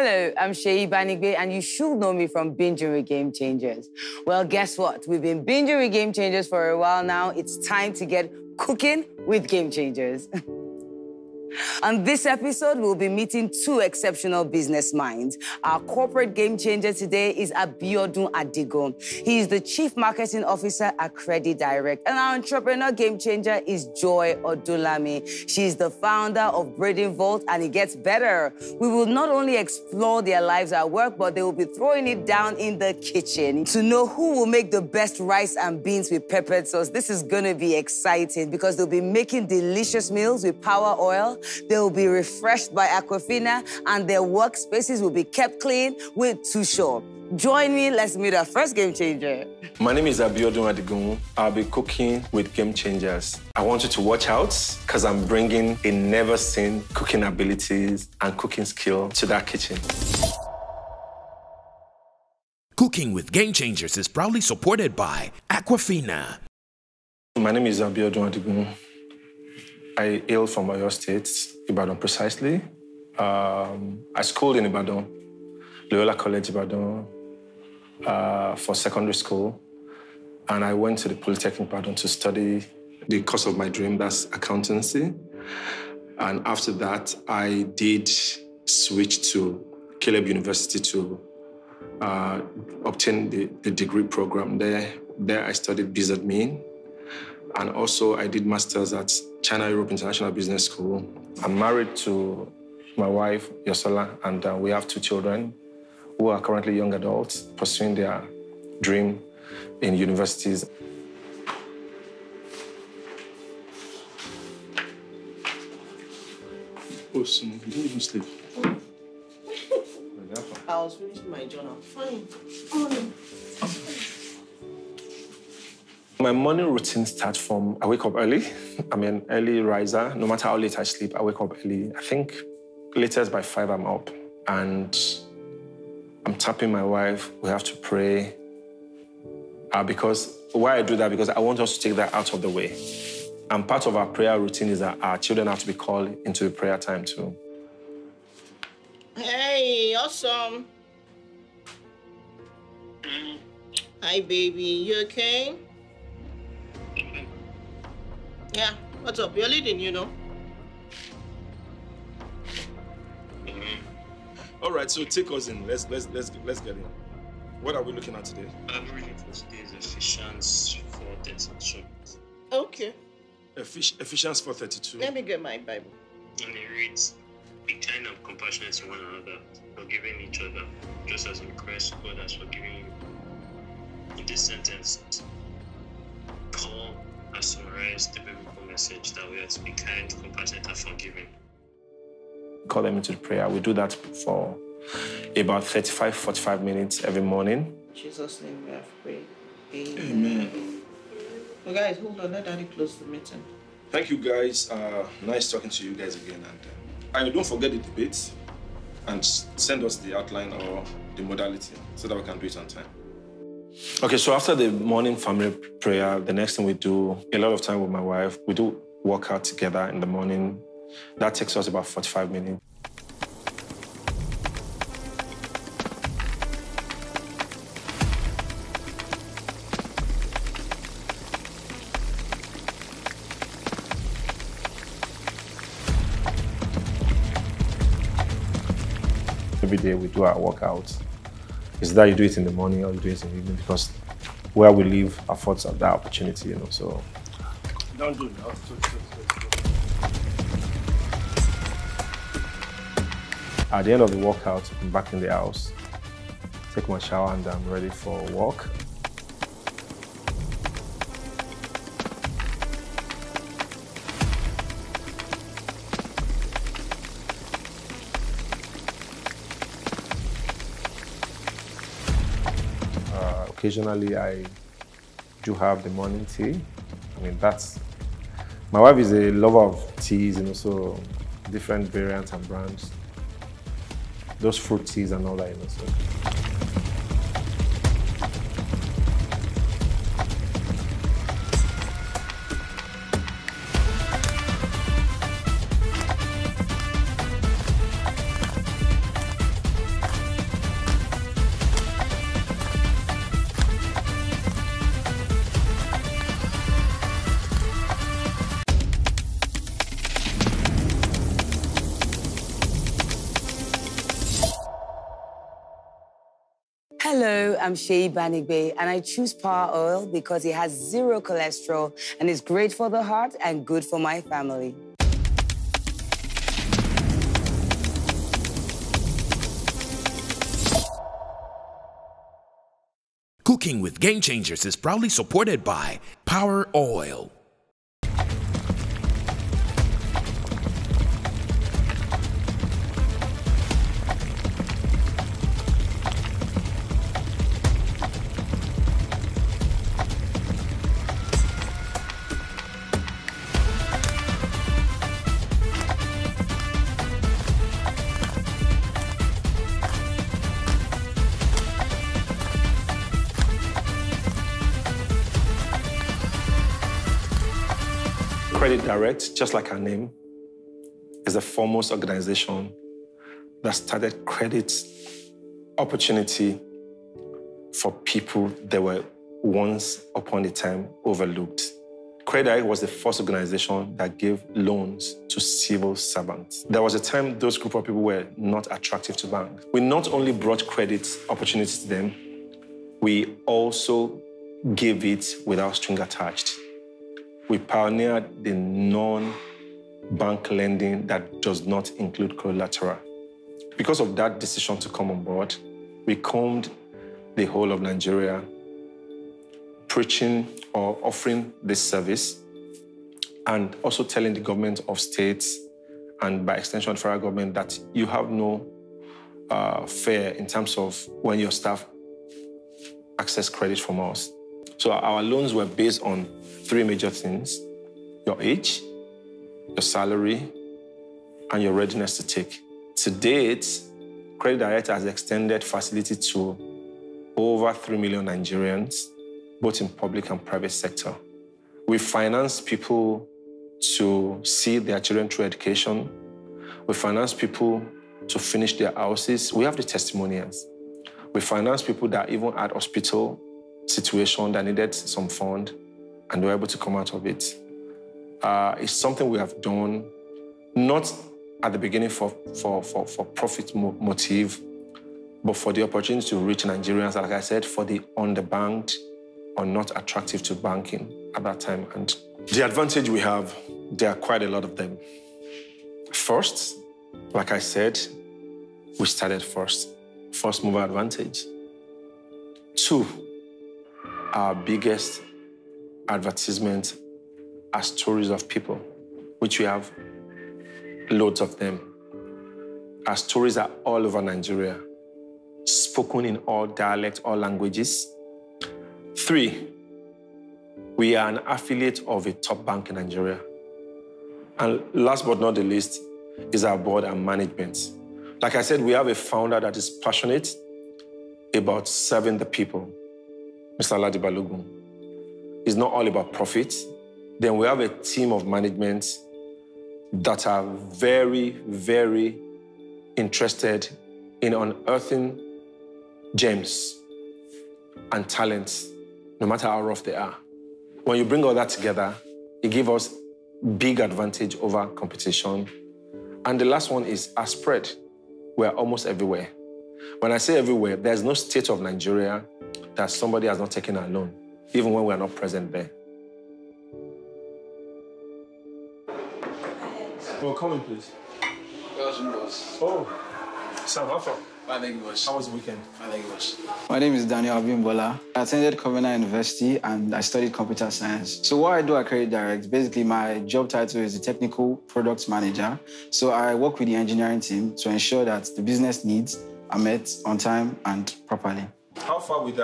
Hello, I'm Seyi Banigbe, and you should know me from Binging with Game Changers. Well, guess what? We've been binging with Game Changers for a while now. It's time to get cooking with Game Changers. On this episode, we'll be meeting two exceptional business minds. Our corporate game changer today is Abiodun Adigun. He is the Chief Marketing Officer at Credit Direct. And our entrepreneur game changer is Joy Odunlami. She's the founder of Braiding Vault, and it gets better. We will not only explore their lives at work, but they will be throwing it down in the kitchen to know who will make the best rice and beans with peppered sauce. This is going to be exciting because they'll be making delicious meals with Power Oil. They will be refreshed by Aquafina, and their workspaces will be kept clean with Tushaw. Join me, let's meet our first game changer. My name is Abiodun Adigun. I'll be cooking with game changers. I want you to watch out because I'm bringing a never-seen cooking abilities and cooking skill to that kitchen. Cooking with Game Changers is proudly supported by Aquafina. My name is Abiodun Adigun. I hail from Oyo State, Ibadan precisely. I schooled in Ibadan, Loyola College, Ibadan, for secondary school. And I went to the Polytechnic Ibadan to study the course of my dream, that's accountancy. And after that, I did switch to Caleb University to obtain the degree program there. There I studied business admin. And also, I did masters at China Europe International Business School. I'm married to my wife, Yosala, and we have two children who are currently young adults pursuing their dream in universities. Oh, Simi, you didn't even sleep. I was reading my journal. Fine. My morning routine starts from, I wake up early. I'm an early riser. No matter how late I sleep, I wake up early. I think latest by 5, I'm up. And I'm tapping my wife. We have to pray. Because why I do that, because I want us to take that out of the way. And part of our prayer routine is that our children have to be called into the prayer time too. Hey, awesome. Hi, baby. You okay? Yeah, what's up? You're leading, you know. All right, so take us in. Let's get in. What are we looking at today? I'm reading for today's Ephesians 4:32. Okay. Ephesians 4:32. Let me get my Bible. And it reads, "Be kind of compassionate to one another, forgiving each other, just as in Christ God has forgiven you." In this sentence, Paul has summarized the biblical message that we are to be kind, compassionate, and forgiving. Call them into the prayer. We do that for about 35, 45 minutes every morning. In Jesus' name we have prayed. Amen. Amen. Well, guys, hold on. Let Daddy close the meeting. Thank you, guys. Nice talking to you guys again. And don't forget the debate and send us the outline or the modality so that we can do it on time. Okay, so after the morning family prayer, the next thing we do, a lot of time with my wife, we do workout together in the morning. That takes us about 45 minutes. Every day we do our workouts. It's that you do it in the morning or you do it in the evening because where we live affords that opportunity, you know, so. Don't do that. At the end of the workout, I'm back in the house, take my shower, and I'm ready for a walk. Occasionally, I do have the morning tea. I mean, that's... My wife is a lover of teas, you know, so different variants and brands. Those fruit teas and all that, you know, so... I'm Seyi Banigbe, and I choose Power Oil because it has zero cholesterol and is great for the heart and good for my family. Cooking with Game Changers is proudly supported by Power Oil. Credit Direct, just like our name, is the foremost organization that started credit opportunity for people that were once upon a time overlooked. Credit Direct was the first organization that gave loans to civil servants. There was a time those group of people were not attractive to banks. We not only brought credit opportunities to them, we also gave it without string attached. We pioneered the non-bank lending that does not include collateral. Because of that decision to come on board, we combed the whole of Nigeria, preaching or offering this service, and also telling the government of states, and by extension, the federal government, that you have no fear in terms of when your staff access credit from us. So our loans were based on three major things: your age, your salary, and your readiness to take. To date, Credit Direct has extended facility to over 3 million Nigerians, both in public and private sector. We finance people to see their children through education. We finance people to finish their houses. We have the testimonials. We finance people that even at hospital situation that needed some fund, and were able to come out of it. It's something we have done, not at the beginning for profit motive, but for the opportunity to reach Nigerians, like I said, for the underbanked or not attractive to banking at that time. And the advantage we have, there are quite a lot of them. First, like I said, we started first. First mover advantage. Two, our biggest advertisements are stories of people, which we have loads of them. Our stories are all over Nigeria, spoken in all dialects, all languages. Three, we are an affiliate of a top bank in Nigeria. And last but not the least is our board and management. Like I said, we have a founder that is passionate about serving the people, Mr. Ladi Balogun. It's not all about profit. Then we have a team of management that are very, very interested in unearthing gems and talents, no matter how rough they are. When you bring all that together, it gives us big advantage over competition. And the last one is our spread. We're almost everywhere. When I say everywhere, there's no state of Nigeria that somebody has not taken a loan, even when we are not present there. Well, come in, please. Oh, Sam, how far? My name was. How was the weekend? My name was. My name is Daniel Abimbola. I attended Covenant University and I studied computer science. So what I do at Credit Direct, basically my job title is the technical product manager. So I work with the engineering team to ensure that the business needs are met on time and properly. How far with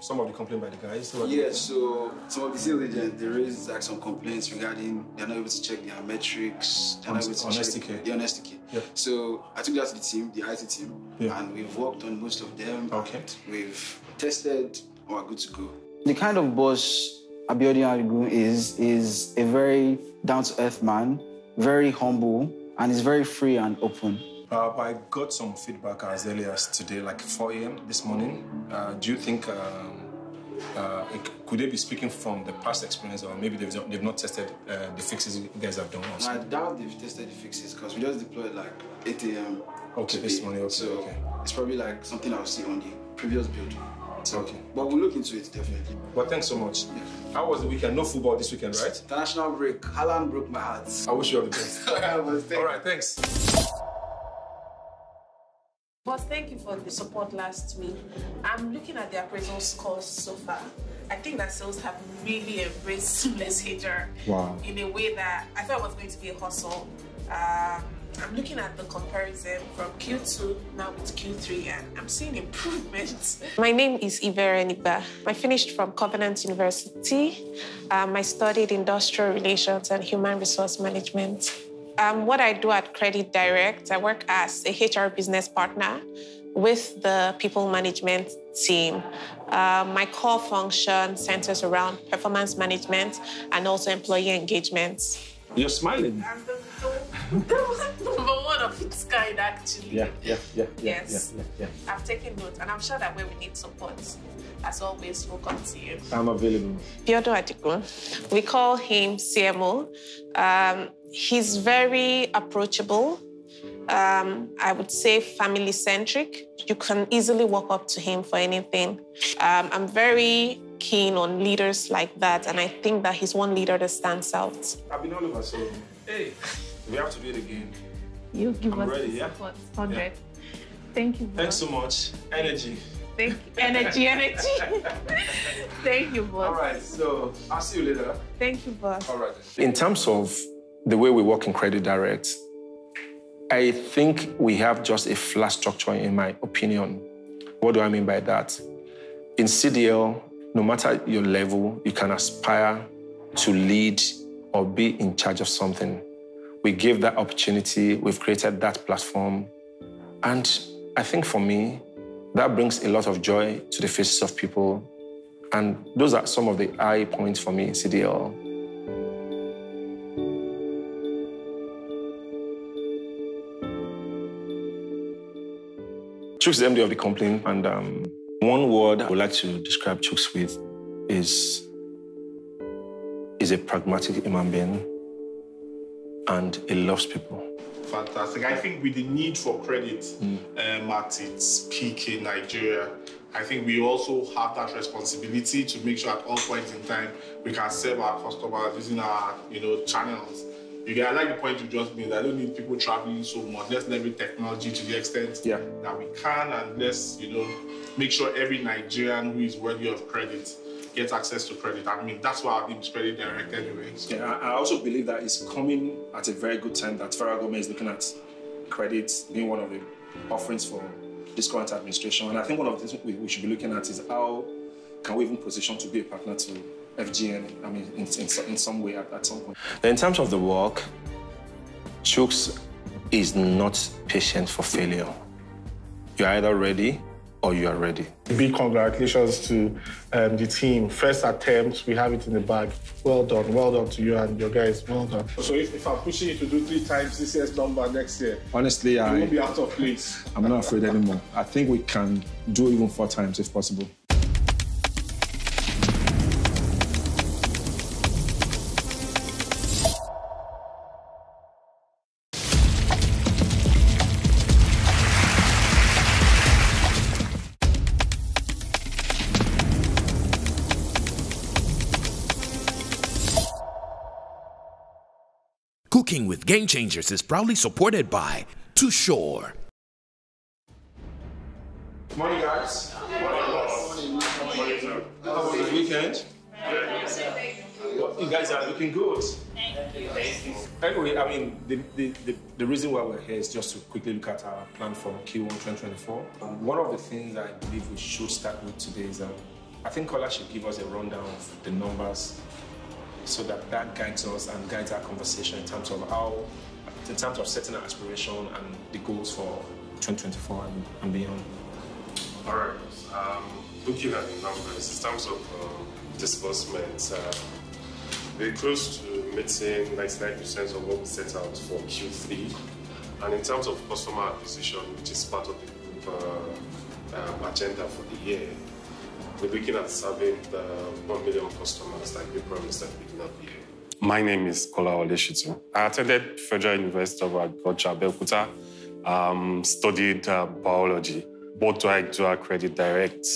some of the complaints by the guys? So yeah, so some of the sales agents, they raised like some complaints regarding they're not able to check their metrics, they're not able to check their honesty. Yeah. So I took that to the team, the IT team, yeah, and we've worked on most of them. Okay. We've tested, and we're good to go. The kind of boss Abiodun Adigun is a very down-to-earth man, very humble, and is very free and open. I got some feedback as early as today, like 4 a.m. this morning. Do you think, could they be speaking from the past experience, or maybe they've not tested the fixes you guys have done also? I doubt they've tested the fixes, because we just deployed like 8 a.m. Okay, this morning, okay, so okay. It's probably like something I'll see on the previous build. Okay. But we'll look into it, definitely. But thanks so much. Yeah. How was the weekend? No football this weekend, right? International break. Haaland broke my heart. I wish you all the best. All right, thanks. But thank you for the support last week. I'm looking at the appraisal scores so far. I think that sales have really embraced seamless HR in a way that I thought was going to be a hustle. I'm looking at the comparison from Q2 now with Q3, and I'm seeing improvements. My name is Iveria Niba. I finished from Covenant University. I studied industrial relations and human resource management. What I do at Credit Direct, I work as a HR business partner with the people management team. My core function centers around performance management and also employee engagement. You're smiling. I'm the one of its kind, actually. Yes. I've taken note, and I'm sure that when we need support, as always, we'll come to you. I'm available. Abiodun Adigun, we call him CMO. He's very approachable. I would say family-centric. You can easily walk up to him for anything. I'm very keen on leaders like that, and I think that he's one leader that stands out. I've been all over, so hey, we have to do it again. You give us ready, support, 100. Yeah. Thank you, boss. Thanks so much. Energy. Thank you. Energy. Thank you, boss. All right, so I'll see you later. Thank you, boss. All right. In terms of the way we work in Credit Direct, I think we have just a flat structure, in my opinion. What do I mean by that? In CDL, no matter your level, you can aspire to lead or be in charge of something. We give that opportunity, we've created that platform. And I think for me, that brings a lot of joy to the faces of people. And those are some of the high points for me in CDL. Chuks is the MD of the company, and one word I would like to describe Chuks with is a pragmatic human being, and he loves people. Fantastic. I think with the need for credit at its peak in Nigeria, I think we also have that responsibility to make sure at all points in time we can serve our customers using our channels. You get, I like the point you just made. I don't need people traveling so much. Let's leverage technology to the extent that we can, and let's, make sure every Nigerian who is worthy of credit gets access to credit. I mean, that's why our name is Credit Direct anyway. So. Yeah, I also believe that it's coming at a very good time that Farah Gomez is looking at credit being one of the offerings for this current administration. And I think one of the things we should be looking at is how can we even position to be a partner to FGN, I mean, in some way at some point. In terms of the work, Chuks is not patient for failure. You're either ready or you are ready. Big congratulations to the team. First attempt, we have it in the bag. Well done to you and your guys, well done. So if I'm pushing you to do 3 times this year's number next year, honestly, I won't be out of place. I'm not afraid anymore. I think we can do even 4 times if possible. Binging with Game Changers is proudly supported by Tushaw. Morning, guys. Morning. How was the weekend? Well, you guys are looking good. Thank you. Anyway, I mean, the reason why we're here is just to quickly look at our plan for Q1 2024. One of the things I believe we should start with today is that I think Kola should give us a rundown of the numbers, so that guides us and guides our conversation in terms of setting our aspiration and the goals for 2024 and beyond. All right. Looking at the numbers, in terms of disbursements, we're close to meeting 99% of what we set out for Q3. And in terms of customer acquisition, which is part of the group agenda for the year, we're looking at serving the 1 million customers like we promised at the beginning of the year. My name is Kola Oleshitu. I attended Federal University of Agriculture, Abeokuta, studied biology. What do I do at Credit Direct?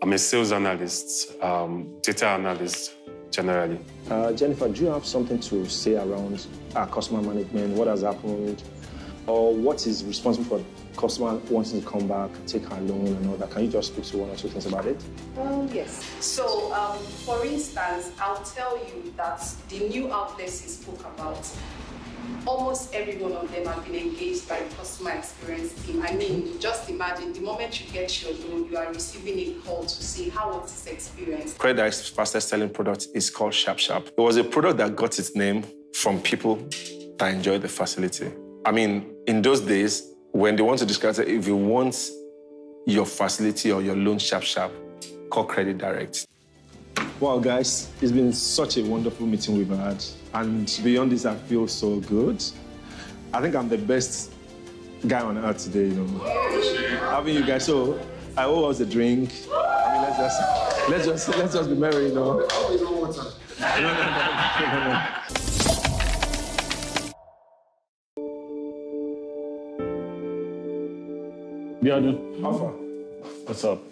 I'm a sales analyst, data analyst, generally. Jennifer, do you have something to say around customer management? What has happened? Or what is responsible for customer wanting to come back, take a loan and all that? Can you just speak to one or two things about it? Yes. So, for instance, I'll tell you that the new outlets he spoke about, almost every one of them have been engaged by the customer experience team. I mean, just imagine, the moment you get your loan, you are receiving a call to see how was this experience. Credit Direct's fastest selling product is called Sharp Sharp. It was a product that got its name from people that enjoyed the facility. I mean, in those days, when they want to describe it, if you want your facility or your loan Sharp Sharp, call Credit Direct. Wow, guys, it's been such a wonderful meeting we've had. And beyond this, I feel so good. I think I'm the best guy on earth today, you know, having you guys. So I owe us a drink. I mean, let's just be merry, you know. Always on water. No. Abiodun. Alpha. What's up?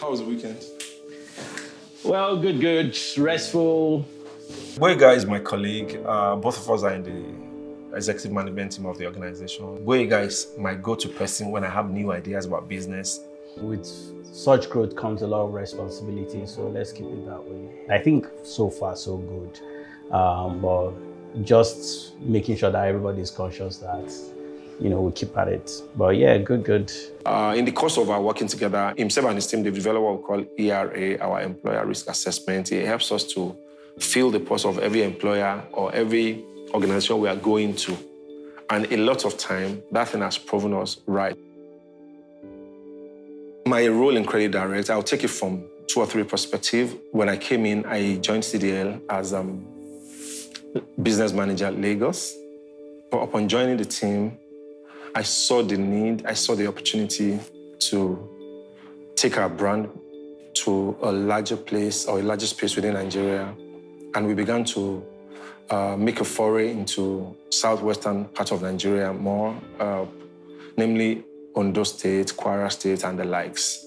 How was the weekend? Well, good, restful. Boye Guy is my colleague. Both of us are in the executive management team of the organization. Boye Guy is my go-to person when I have new ideas about business. With such growth comes a lot of responsibility, so let's keep it that way. I think so far, so good. But just making sure that everybody's conscious that, you know, we keep at it. But yeah, good. In the course of our working together, himself and his team, they've developed what we call ERA, our employer risk assessment. It helps us to feel the pulse of every employer or every organization we are going to. And a lot of time, that thing has proven us right. My role in Credit Direct, I'll take it from two or three perspectives. When I came in, I joined CDL as business manager at Lagos. But upon joining the team, I saw the need, I saw the opportunity to take our brand to a larger place or a larger space within Nigeria. And we began to make a foray into southwestern part of Nigeria more, namely Ondo State, Kwara State, and the likes.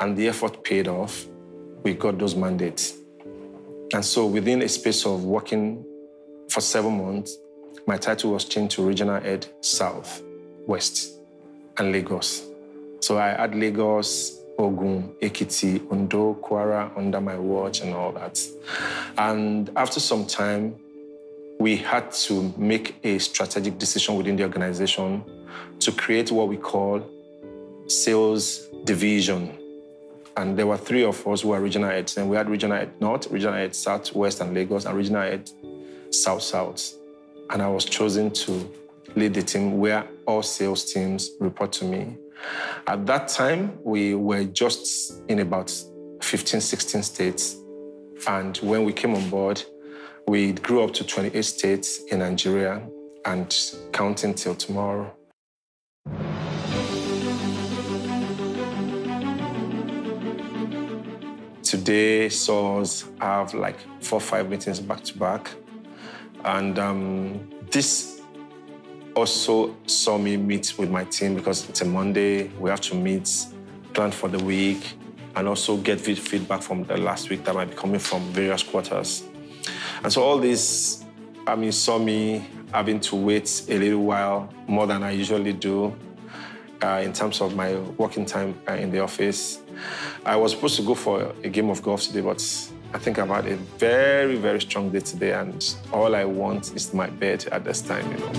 And the effort paid off. We got those mandates. And so within a space of working for 7 months, my title was changed to Regional Head South, West and Lagos. So I had Lagos, Ogun, Ekiti, Ondo, Kwara under my watch and all that. And after some time, we had to make a strategic decision within the organization to create what we call sales division. And there were three of us who were regional heads. And we had regional head North, regional head South, West and Lagos, and regional head South, South. And I was chosen to lead the team where all sales teams report to me. At that time, we were just in about 15, 16 states. And when we came on board, we grew up to 28 states in Nigeria and counting till tomorrow. Today, SOS have like 4 or 5 meetings back to back. And this also saw me meet with my team because it's a Monday, we have to meet, plan for the week, and also get feedback from the last week that might be coming from various quarters. And so all this, I mean, saw me having to wait a little while, more than I usually do, in terms of my working time in the office. I was supposed to go for a game of golf today, but I think I've had a very, very strong day today, and all I want is my bed at this time, you know.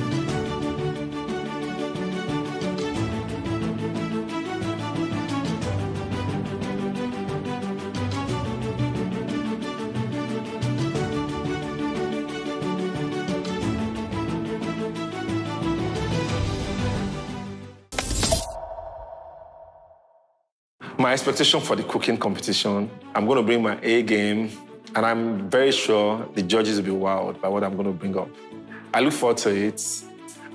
My expectation for the cooking competition, I'm going to bring my A game, and I'm very sure the judges will be wowed by what I'm going to bring up. I look forward to it,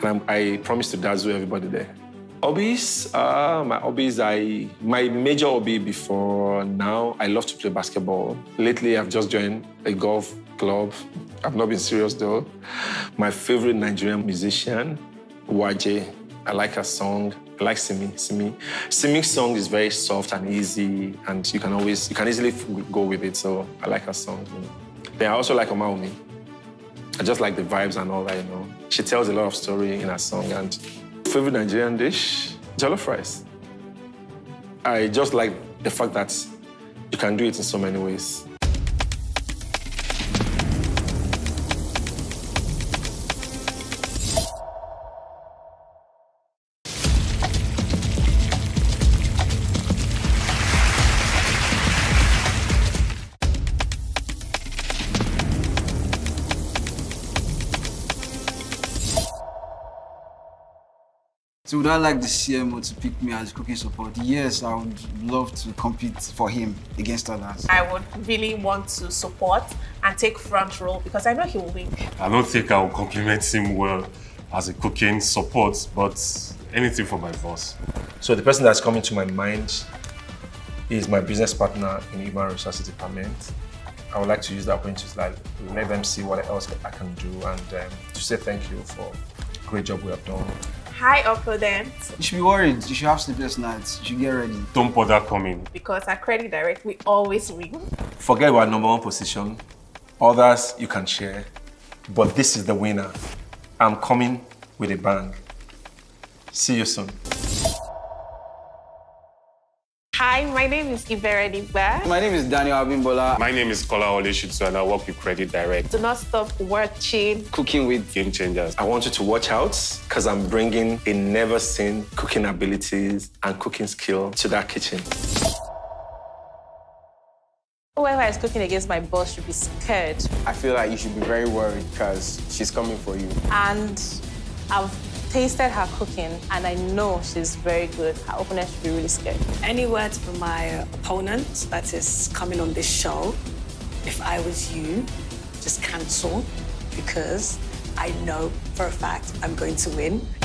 and I promise to dazzle everybody there. Hobbies, my major hobby before now, I love to play basketball. Lately, I've just joined a golf club. I've not been serious though. My favorite Nigerian musician, Waje. I like her song. I like Simi. Simi's song is very soft and easy, and you can easily go with it. So I like her song. You know. Then I also like Omaomi. I just like the vibes and all that. You know, she tells a lot of story in her song. And favorite Nigerian dish, jollof rice. I just like the fact that you can do it in so many ways. So would I like the CMO to pick me as cooking support? Yes, I would love to compete for him against others. I would really want to support and take front role because I know he will win. I don't think I will compliment him well as a cooking support, but anything for my boss. So the person that's coming to my mind is my business partner in Human Resources Department. I would like to use that point to like let them see what else I can do and to say thank you for the great job we have done. High opponent. You should be worried. You should have sleepless nights. You should get ready. Don't bother coming. Because at Credit Direct, we always win. Forget about #1 position. Others, you can share. But this is the winner. I'm coming with a bang. See you soon. Hi, my name is Iveria Niba. My name is Daniel Abimbola. My name is Kola Oleshitu and I work with Credit Direct. Do not stop watching Cooking with Game Changers. I want you to watch out because I'm bringing a never-seen cooking abilities and cooking skill to that kitchen. Whoever is cooking against my boss should be scared. I feel like you should be very worried because she's coming for you. And I've tasted her cooking, and I know she's very good. Her opponent should be really scared. Any words for my opponent that is coming on this show? If I was you, just cancel, because I know for a fact I'm going to win.